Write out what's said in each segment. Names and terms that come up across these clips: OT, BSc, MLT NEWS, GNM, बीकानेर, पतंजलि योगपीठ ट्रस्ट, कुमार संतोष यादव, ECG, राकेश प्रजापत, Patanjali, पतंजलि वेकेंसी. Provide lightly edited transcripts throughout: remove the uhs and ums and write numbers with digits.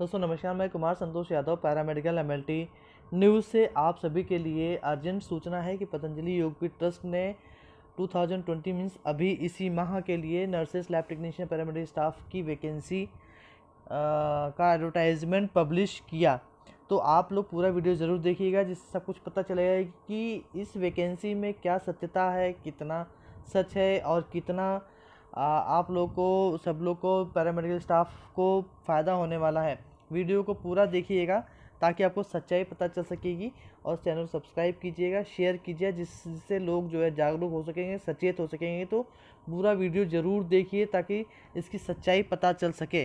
दोस्तों नमस्कार, मैं कुमार संतोष यादव paramedical MLT news से आप सभी के लिए अर्जेंट सूचना है कि पतंजलि योगपीठ ट्रस्ट ने 2020 मीन्स अभी इसी माह के लिए nurses, lab technician, paramedical staff की वैकेंसी का एडवर्टाइजमेंट पब्लिश किया। तो आप लोग पूरा वीडियो ज़रूर देखिएगा, जिससे सब कुछ पता चलेगा कि इस वैकेंसी में क्या सत्यता है, कितना सच है और कितना आप लोग को, सब लोग को, पैरामेडिकल स्टाफ को फ़ायदा होने वाला है। वीडियो को पूरा देखिएगा ताकि आपको सच्चाई पता चल सकेगी और चैनल सब्सक्राइब कीजिएगा, शेयर कीजिए, जिससे लोग जो है जागरूक हो सकेंगे, सचेत हो सकेंगे। तो पूरा वीडियो ज़रूर देखिए ताकि इसकी सच्चाई पता चल सके।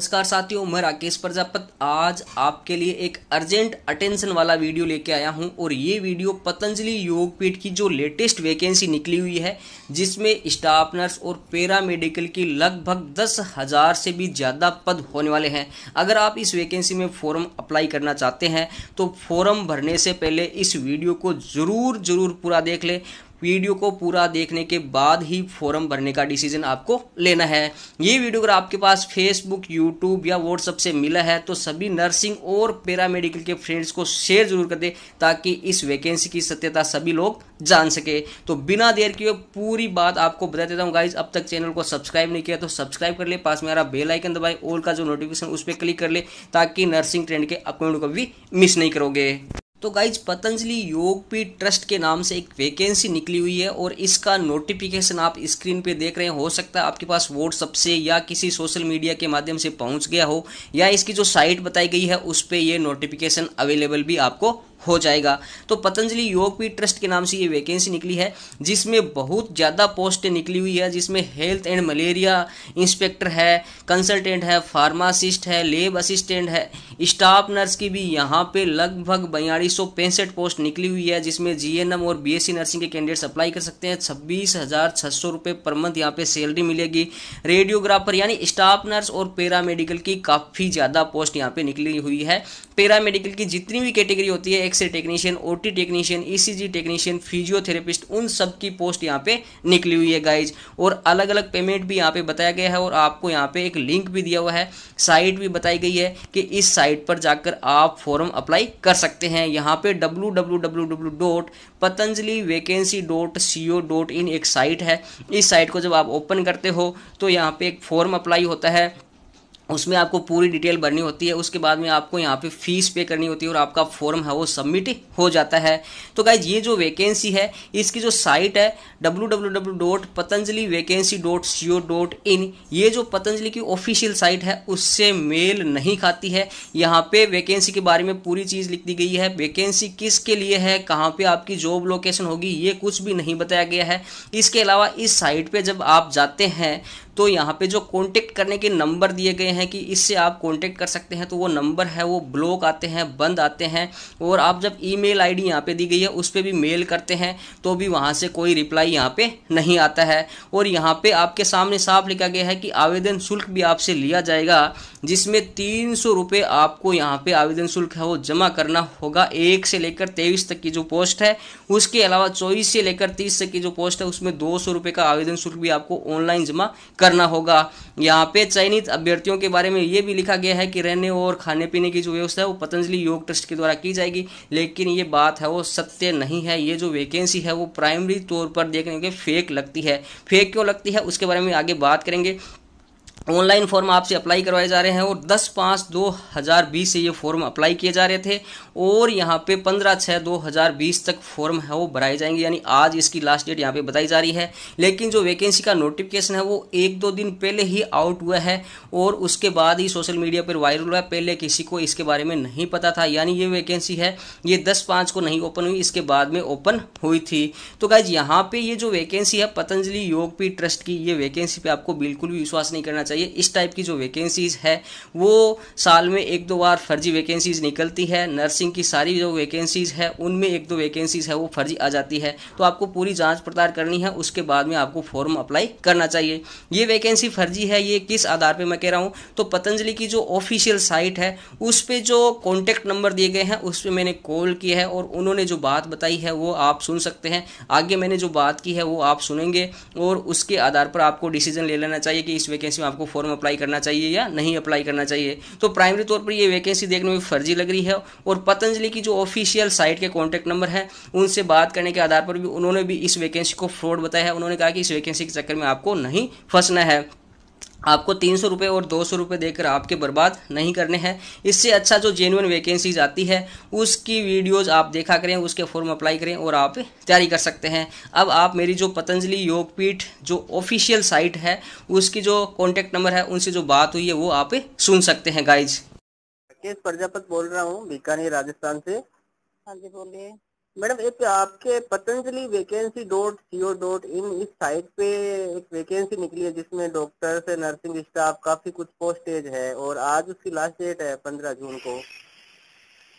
नमस्कार साथियों, मैं राकेश प्रजापत आज आपके लिए एक अर्जेंट अटेंशन वाला वीडियो लेके आया हूं और ये वीडियो पतंजलि योगपीठ की जो लेटेस्ट वैकेंसी निकली हुई है, जिसमें स्टाफ नर्स और पैरामेडिकल की लगभग 10,000 से भी ज़्यादा पद होने वाले हैं। अगर आप इस वैकेंसी में फॉर्म अप्लाई करना चाहते हैं तो फॉर्म भरने से पहले इस वीडियो को ज़रूर पूरा देख लें। वीडियो को पूरा देखने के बाद ही फॉर्म भरने का डिसीजन आपको लेना है। ये वीडियो अगर आपके पास फेसबुक, यूट्यूब या व्हाट्सएप से मिला है तो सभी नर्सिंग और पैरामेडिकल के फ्रेंड्स को शेयर जरूर कर दें ताकि इस वैकेंसी की सत्यता सभी लोग जान सके। तो बिना देर किए पूरी बात आपको बता देता हूँ गाइज। अब तक चैनल को सब्सक्राइब नहीं किया तो सब्सक्राइब कर ले, पास में आ रहा बेल आइकन दबाएं, ऑल का जो नोटिफिकेशन उस पर क्लिक कर ले ताकि नर्सिंग ट्रेंड के अपडेट को भी मिस नहीं करोगे। तो गाइज, पतंजलि योगपीठ ट्रस्ट के नाम से एक वैकेंसी निकली हुई है और इसका नोटिफिकेशन आप स्क्रीन पे देख रहे हैं। हो सकता है आपके पास व्हाट्सएप से या किसी सोशल मीडिया के माध्यम से पहुंच गया हो या इसकी जो साइट बताई गई है उस पे ये नोटिफिकेशन अवेलेबल भी आपको हो जाएगा। तो पतंजलि योगपीठ ट्रस्ट के नाम से ये वैकेंसी निकली है जिसमें बहुत ज़्यादा पोस्टें निकली हुई है, जिसमें हेल्थ एंड मलेरिया इंस्पेक्टर है, कंसल्टेंट है, फार्मासिस्ट है, लेब असिस्टेंट है, स्टाफ नर्स की भी यहाँ पे लगभग 4265 पोस्ट निकली हुई है, जिसमें GNM और BSc नर्सिंग के कैंडिडेट्स अप्लाई कर सकते हैं। 26,600 रुपये पर मंथ यहाँ पर सैलरी मिलेगी। रेडियोग्राफर यानी स्टाफ नर्स और पैरामेडिकल की काफ़ी ज़्यादा पोस्ट यहाँ पर निकली हुई है। पैरामेडिकल की जितनी भी कैटेगरी होती है, x ray technician, OT technician, ECG technician, physiotherapist, उन सब की पोस्ट यहाँ पे निकली हुई है गाइज। और अलग अलग पेमेंट भी यहाँ पे बताया गया है और आपको यहाँ पे एक लिंक भी दिया हुआ है, साइट भी बताई गई है कि इस साइट पर जाकर आप फॉर्म अप्लाई कर सकते हैं। यहाँ पे www.patanjalivacancy.co.in एक साइट है। इस साइट को जब आप ओपन करते हो तो यहाँ पे एक फॉर्म अप्लाई होता है, उसमें आपको पूरी डिटेल भरनी होती है। उसके बाद में आपको यहाँ पे फीस पे करनी होती है और आपका फॉर्म है वो सबमिट हो जाता है। तो गाइज, ये जो वैकेंसी है इसकी जो साइट है www.patanjalivacancy.co.in, ये जो पतंजलि की ऑफिशियल साइट है उससे मेल नहीं खाती है। यहाँ पे वैकेंसी के बारे में पूरी चीज़ लिख दी गई है, वैकेंसी किसके लिए है, कहाँ पर आपकी जॉब लोकेशन होगी, ये कुछ भी नहीं बताया गया है। इसके अलावा इस साइट पर जब आप जाते हैं तो यहाँ पे जो कॉन्टेक्ट करने के नंबर दिए गए हैं कि इससे आप कॉन्टेक्ट कर सकते हैं, तो वो नंबर है वो ब्लॉक आते हैं, बंद आते हैं। और आप जब ईमेल आईडी यहाँ पे दी गई है उस पर भी मेल करते हैं तो भी वहाँ से कोई रिप्लाई यहाँ पे नहीं आता है। और यहाँ पे आपके सामने साफ लिखा गया है कि आवेदन शुल्क भी आपसे लिया जाएगा, जिसमें 300 रुपये आपको यहाँ पे आवेदन शुल्क है वो जमा करना होगा। 1 से लेकर 23 तक की जो पोस्ट है, उसके अलावा 24 से लेकर 30 तक की जो पोस्ट है उसमें 200 रुपये का आवेदन शुल्क भी आपको ऑनलाइन जमा करना होगा। यहाँ पे चयनित अभ्यर्थियों के बारे में ये भी लिखा गया है कि रहने और खाने पीने की जो व्यवस्था है वो पतंजलि योग ट्रस्ट के द्वारा की जाएगी, लेकिन ये बात है वो सत्य नहीं है। ये जो वैकेंसी है वो प्राइमरी तौर पर देखने के फेक लगती है। फेक क्यों लगती है उसके बारे में आगे बात करेंगे। ऑनलाइन फॉर्म आपसे अप्लाई करवाए जा रहे हैं और 10/5/2020 से ये फॉर्म अप्लाई किए जा रहे थे और यहाँ पे 15/6/2020 तक फॉर्म है वो भराए जाएंगे, यानी आज इसकी लास्ट डेट यहाँ पे बताई जा रही है। लेकिन जो वैकेंसी का नोटिफिकेशन है वो 1-2 दिन पहले ही आउट हुआ है और उसके बाद ही सोशल मीडिया पर वायरल हुआ। पहले किसी को इसके बारे में नहीं पता था, यानी ये वैकेंसी है ये 10/5 को नहीं ओपन हुई, इसके बाद में ओपन हुई थी। तो गाइज, यहाँ पर ये जो वैकेंसी है पतंजलि योगपीठ ट्रस्ट की, ये वैकेंसी पर आपको बिल्कुल भी विश्वास नहीं करना चाहिए। इस टाइप की जो वैकेंसीज है वो साल में 1-2 बार फर्जी वैकेंसीज निकलती है। नर्सिंग की सारी जो वैकेंसीज है उनमें 1-2 वैकेंसीज है वो फर्जी आ जाती है। तो आपको पूरी जांच पड़ताल करनी है, उसके बाद में आपको फॉर्म अप्लाई करना चाहिए। ये वैकेंसी फर्जी है, ये किस आधार पे मैं कह रहा हूँ तो पतंजलि की जो ऑफिशियल साइट है उस पर जो कॉन्टेक्ट नंबर दिए गए हैं उस पर मैंने कॉल किया है और उन्होंने जो बात बताई है वो आप सुन सकते हैं। आगे मैंने जो बात की है वो आप सुनेंगे और उसके आधार पर आपको डिसीजन ले लेना चाहिए कि इस वैकेंसी में आपको आपको फॉर्म अप्लाई करना चाहिए या नहीं अप्लाई करना चाहिए। तो प्राइमरी तौर पर ये वैकेंसी देखने में फर्जी लग रही है और पतंजलि की जो ऑफिशियल साइट के कॉन्टैक्ट नंबर है उनसे बात करने के आधार पर भी उन्होंने भी इस वैकेंसी को फ्रॉड बताया है। उन्होंने कहा कि इस वैकेंसी के चक्कर में आपको नहीं फंसना है, आपको 300 रुपये और 200 रुपये देकर आपके बर्बाद नहीं करने हैं। इससे अच्छा जो जेन्युइन वैकेंसीज आती है उसकी वीडियोज़ आप देखा करें, उसके फॉर्म अप्लाई करें और आप तैयारी कर सकते हैं। अब आप मेरी जो पतंजलि योगपीठ जो ऑफिशियल साइट है उसकी जो कॉन्टैक्ट नंबर है उनसे जो बात हुई है वो आप सुन सकते हैं। गाइज, राकेश प्रजापत बोल रहा हूँ, बीकानेर, राजस्थान से। हाँ जी बोलिए मैडम। एक आपके पतंजलि वेकेंसी .co.in इस साइट पे एक वैकेंसी निकली है जिसमें डॉक्टर से नर्सिंग स्टाफ काफी कुछ पोस्टेज है और आज उसकी लास्ट डेट है 15 जून को।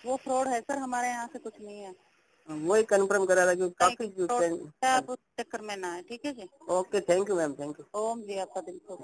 वो फ्रॉड है सर, हमारे यहाँ से कुछ नहीं है। वही कंफर्म करा रहा है क्योंकि काफी चक्कर में ना है। ठीक है जी, okay, thank you ma'am, thank you. ओम जी, आपका दिन शुभ हो।